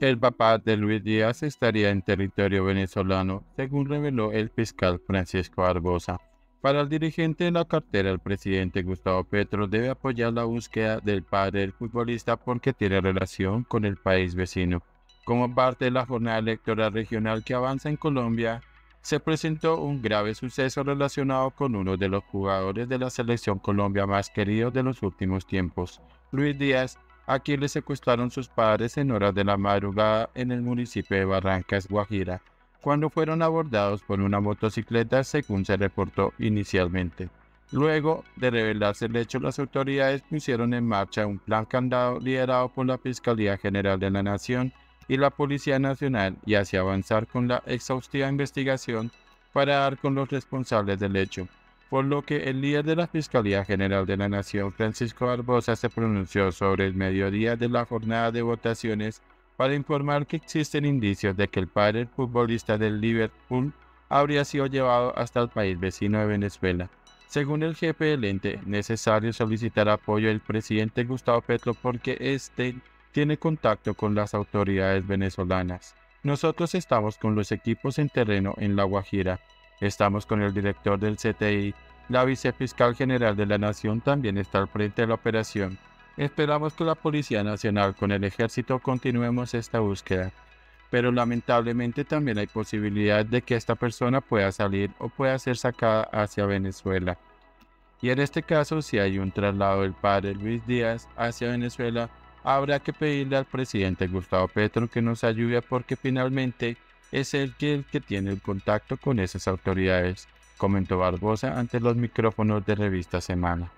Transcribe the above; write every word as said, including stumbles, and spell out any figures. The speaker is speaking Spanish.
El papá de Luis Díaz estaría en territorio venezolano, según reveló el fiscal Francisco Barbosa. Para el dirigente de la cartera, el presidente Gustavo Petro debe apoyar la búsqueda del padre del futbolista porque tiene relación con el país vecino. Como parte de la jornada electoral regional que avanza en Colombia, se presentó un grave suceso relacionado con uno de los jugadores de la selección Colombia más queridos de los últimos tiempos, Luis Díaz, a quien le secuestraron sus padres en horas de la madrugada en el municipio de Barrancas, Guajira, cuando fueron abordados por una motocicleta, según se reportó inicialmente. Luego de revelarse el hecho, las autoridades pusieron en marcha un plan candado liderado por la Fiscalía General de la Nación y la Policía Nacional, y así avanzar con la exhaustiva investigación para dar con los responsables del hecho, por lo que el líder de la Fiscalía General de la Nación, Francisco Barbosa, se pronunció sobre el mediodía de la jornada de votaciones para informar que existen indicios de que el padre del futbolista del Liverpool habría sido llevado hasta el país vecino de Venezuela. Según el jefe del ente, necesario solicitar apoyo del presidente Gustavo Petro porque este tiene contacto con las autoridades venezolanas. Nosotros estamos con los equipos en terreno en La Guajira. Estamos con el director del C T I. La vicefiscal general de la Nación también está al frente de la operación. Esperamos que la Policía Nacional con el Ejército continuemos esta búsqueda, pero lamentablemente también hay posibilidad de que esta persona pueda salir o pueda ser sacada hacia Venezuela. Y en este caso, si hay un traslado del padre Luis Díaz hacia Venezuela, habrá que pedirle al presidente Gustavo Petro que nos ayude porque finalmente es él el que tiene el contacto con esas autoridades, comentó Barbosa ante los micrófonos de Revista Semana.